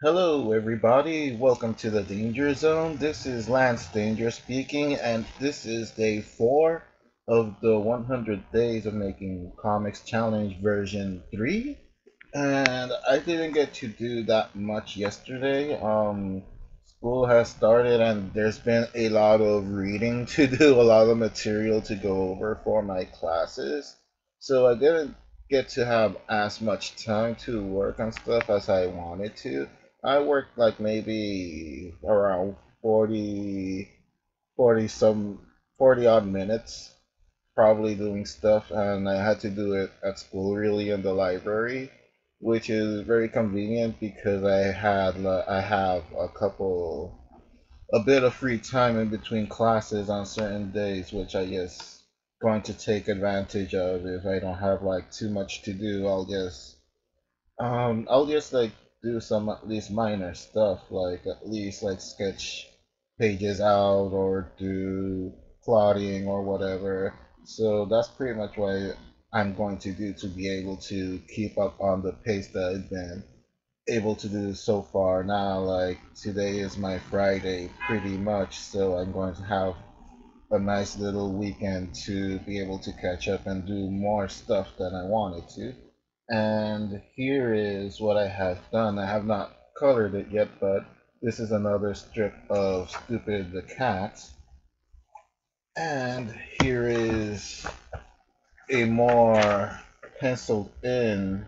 Hello everybody, welcome to the Danger Zone. This is Lance Danger speaking, and this is day 4 of the 100 Days of Making Comics Challenge version 3. And I didn't get to do that much yesterday. School has started and there's been a lot of reading to do, a lot of material to go over for my classes. So I didn't get to have as much time to work on stuff as I wanted to. I worked like maybe around 40 odd minutes probably doing stuff, and I had to do it at school, really, in the library, which is very convenient because I have a bit of free time in between classes on certain days, which I guess going to take advantage of. If I don't have like too much to do, I'll just like do some at least minor stuff, like at least like sketch pages out or do plotting or whatever. So that's pretty much what I'm going to do to be able to keep up on the pace that I've been able to do so far. Now, like, today is my Friday pretty much, so I'm going to have a nice little weekend to be able to catch up and do more stuff than I wanted to. And here is what I have done. I have not colored it yet, but this is another strip of Stupid the Cat. And here is a more penciled in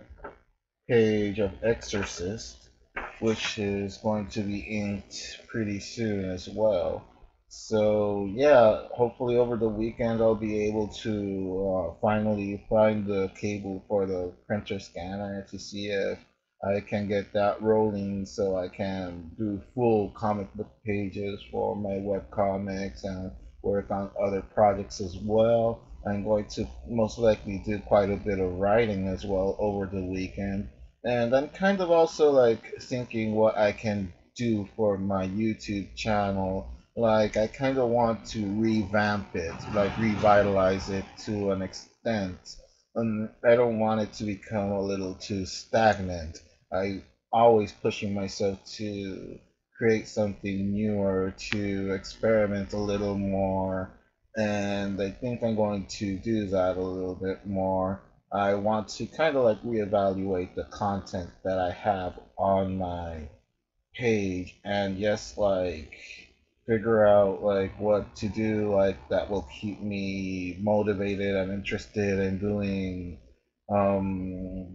page of Exorcist, which is going to be inked pretty soon as well. So yeah, hopefully over the weekend I'll be able to finally find the cable for the printer scanner to see if I can get that rolling, so I can do full comic book pages for my web comics and work on other projects as well. I'm going to most likely do quite a bit of writing as well over the weekend, and I'm kind of also like thinking what I can do for my YouTube channel. Like, I kind of want to revamp it, like revitalize it to an extent, and I don't want it to become a little too stagnant. I'm always pushing myself to create something newer, to experiment a little more, and I think I'm going to do that a little bit more. I want to kind of like reevaluate the content that I have on my page, and yes, like, figure out like what to do like that will keep me motivated and interested in doing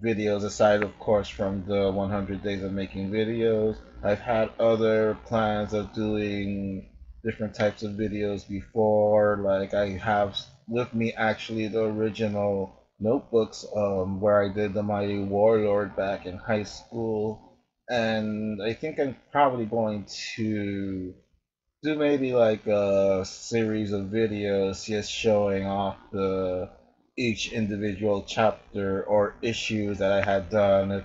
videos, aside of course from the 100 Days of Making videos. I've had other plans of doing different types of videos before. Like, I have with me actually the original notebooks where I did the Mighty Warlord back in high school, and I think I'm probably going to do maybe like a series of videos just showing off each individual chapter or issue that I had done.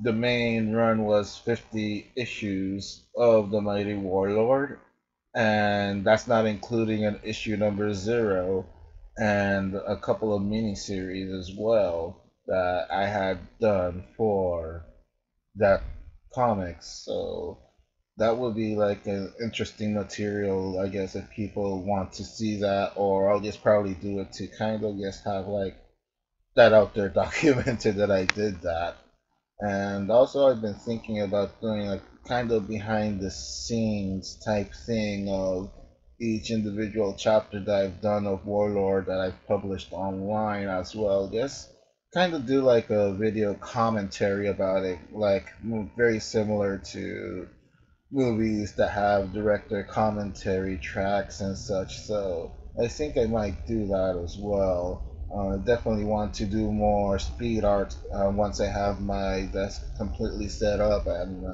The main run was 50 issues of the Mighty Warlord, and that's not including an issue number 0 and a couple of miniseries as well that I had done for that comics. So that would be like an interesting material, I guess, if people want to see that. Or I'll just probably do it to kind of just have like that out there documented that I did that. And also I've been thinking about doing like kind of behind the scenes type thing of each individual chapter that I've done of Warlord that I've published online as well. Just kind of do like a video commentary about it, like very similar to movies that have director commentary tracks and such. So I think I might do that as well. Definitely want to do more speed art once I have my desk completely set up and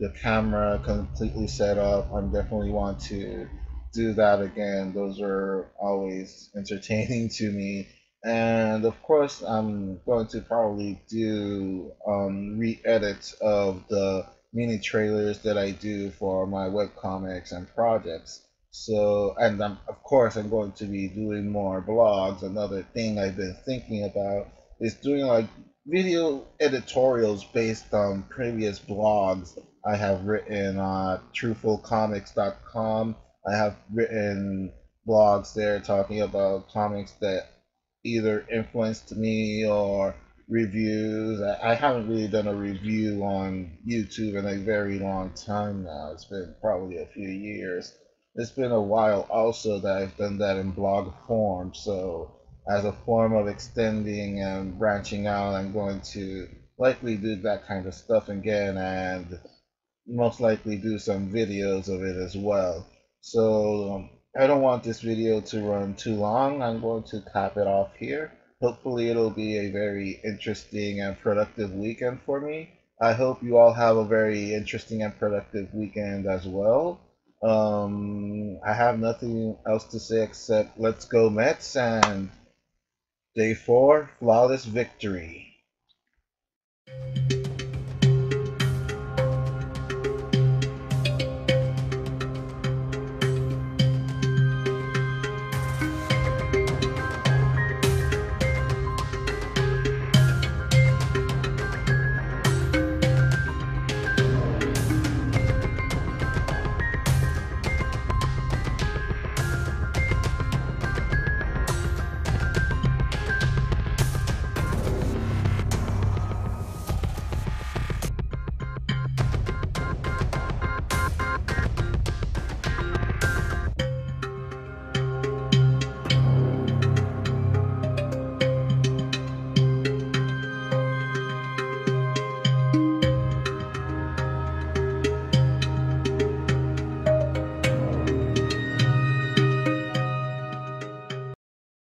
the camera completely set up. I definitely want to do that again. Those are always entertaining to me. And of course I'm going to probably do re-edits of the mini trailers that I do for my webcomics and projects. So, and of course I'm going to be doing more blogs. Another thing I've been thinking about is doing like video editorials based on previous blogs. I have written truthfulcomics.com. I have written blogs there talking about comics that either influenced me or reviews. I haven't really done a review on YouTube in a very long time now. It's been probably a few years. It's been a while also that I've done that in blog form. So as a form of extending and branching out, I'm going to likely do that kind of stuff again, and most likely do some videos of it as well. So I don't want this video to run too long. I'm going to cap it off here. Hopefully it'll be a very interesting and productive weekend for me. I hope you all have a very interesting and productive weekend as well. I have nothing else to say except let's go Mets and day 4, flawless victory.